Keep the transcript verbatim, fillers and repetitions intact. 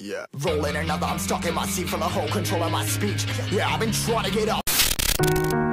Yeah. Rolling another, I'm stuck in my seat, full of whole control of my speech. Yeah, I've been trying to get up.